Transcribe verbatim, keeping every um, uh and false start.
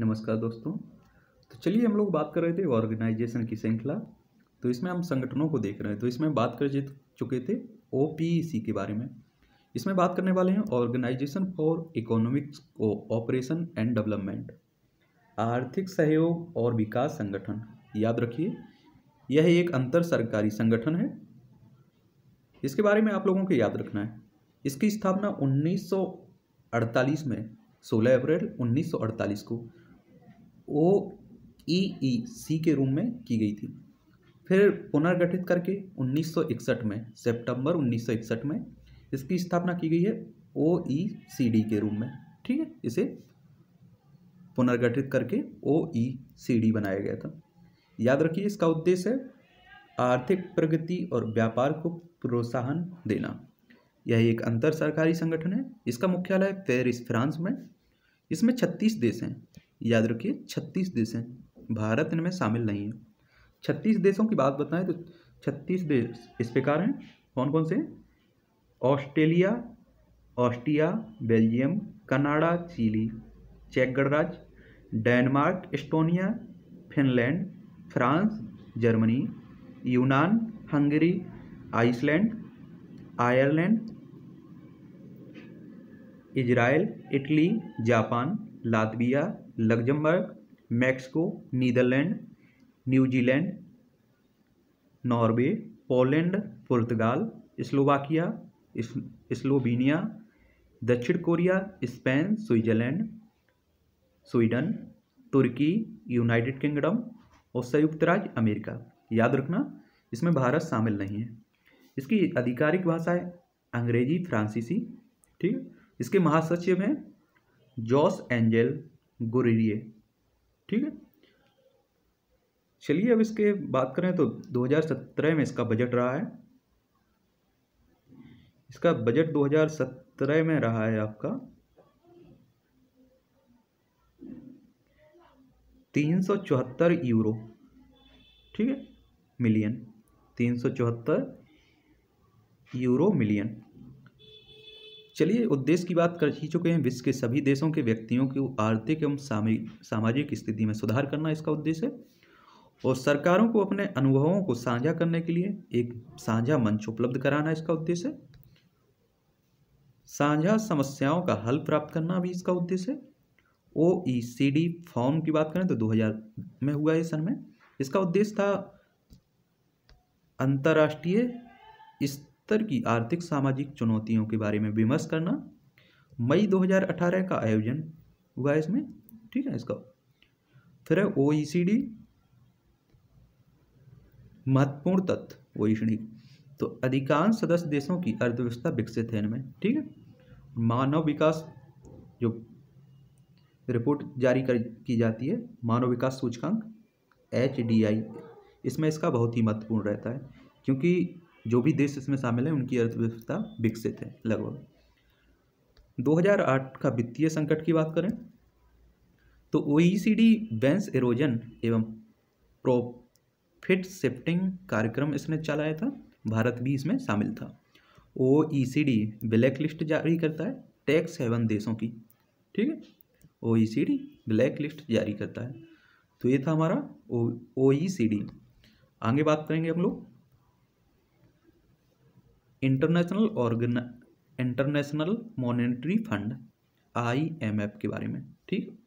नमस्कार दोस्तों। तो चलिए, हम लोग बात कर रहे थे ऑर्गेनाइजेशन की श्रृंखला, तो इसमें हम संगठनों को देख रहे हैं। तो इसमें बात कर चुके थे ओ पी ई सी के बारे में। इसमें बात करने वाले हैं organisation for economic cooperation and development, आर्थिक सहयोग और विकास संगठन। याद रखिए, यह एक अंतर सरकारी संगठन है। इसके बारे में आप लोगों को याद रखना है। इसकी स्थापना उन्नीस सौ अड़तालीस में, सोलह अप्रैल उन्नीस सौ अड़तालीस को ओ ई ई सी के रूम में की गई थी। फिर पुनर्गठित करके उन्नीस सौ इकसठ में, सितंबर उन्नीस सौ इकसठ में इसकी स्थापना की गई है ओ ई सी डी के रूम में। ठीक है, इसे पुनर्गठित करके ओ ई सी डी बनाया गया था। याद रखिए, इसका उद्देश्य है आर्थिक प्रगति और व्यापार को प्रोत्साहन देना। यह एक अंतर सरकारी संगठन है। इसका मुख्यालय पेरिस, फ्रांस में। इसमें छत्तीस देश हैं। याद रखिए, छत्तीस देश हैं, भारत इनमें शामिल नहीं है। छत्तीस देशों की बात बताएं तो छत्तीस देश इस प्रकार हैं। कौन कौन से? Australia, Austria, Belgium, Canada, Chile, चेक गणराज्य, Denmark, Estonia, Finland, France, Germany, यूनान, Hungary, Iceland, Ireland, Israel, Italy, Japan, Latvia, Luxembourg, Mexico, Netherlands, New Zealand, Norway, Poland, पुर्तगाल, स्लोवाकिया, स्लोवेनिया, दक्षिण कोरिया, स्पेन, स्विट्जरलैंड, स्वीडन, तुर्की, यूनाइटेड किंगडम और संयुक्त राज्य America. याद रखना, इसमें भारत शामिल नहीं है। इसकी आधिकारिक भाषा है अंग्रेजी, फ्रांसीसी। ठीक है, इसके महासचिव हैं जोस एंजेल गुरेरिया। ठीक है, चलिए अब इसके बात करें तो दो हज़ार सत्रह में इसका बजट रहा है। इसका बजट दो हज़ार सत्रह में रहा है आपका तीन सौ चौहत्तर यूरो। ठीक है, मिलियन, तीन सौ चौहत्तर यूरो मिलियन। चलिए, उद्देश्य की बात कर ही चुके हैं। विश्व के सभी देशों के व्यक्तियों की आर्थिक एवं सामाजिक स्थिति में सुधार करना इसका उद्देश्य है, और सरकारों को अपने अनुभवों को साझा करने के लिए एक साझा मंच उपलब्ध कराना इसका उद्देश्य है। साझा समस्याओं का हल प्राप्त करना भी इसका उद्देश्य है। ओ ई सी डी फॉर्म की बात करें तो दो हज़ार में हुआ है सन में। इसका उद्देश्य था अंतर्राष्ट्रीय इस तर की आर्थिक सामाजिक चुनौतियों के बारे में विमर्श करना। मई दो हज़ार अठारह का आयोजन हुआ है इसमें। ठीक है, इसका फिर है ओ ई सी डी महत्वपूर्ण तत्व। ओ ई सी डी तो अधिकांश सदस्य देशों की अर्थव्यवस्था विकसित है इनमें। ठीक है, मानव विकास जो रिपोर्ट जारी कर की जाती है, मानव विकास सूचकांक एच डी आई, इसमें इसका बहुत ही महत्वपूर्ण रहता है, क्योंकि जो भी देश इसमें शामिल हैं उनकी अर्थव्यवस्था विकसित है लगभग। दो हज़ार आठ का वित्तीय संकट की बात करें तो ओ ई सी डी बैंस एरोजन एवं प्रॉफिट शिफ्टिंग कार्यक्रम इसने चलाया था। भारत भी इसमें शामिल था। ओ ई सी डी ब्लैक लिस्ट जारी करता है टैक्स हेवन देशों की। ठीक है, ओ ई सी डी ब्लैक लिस्ट जारी करता है। तो ये था हमारा ओ ई सी डी। आगे बात करेंगे हम लोग इंटरनेशनल ऑर्गेना international monetary fund I M F के बारे में। ठीक,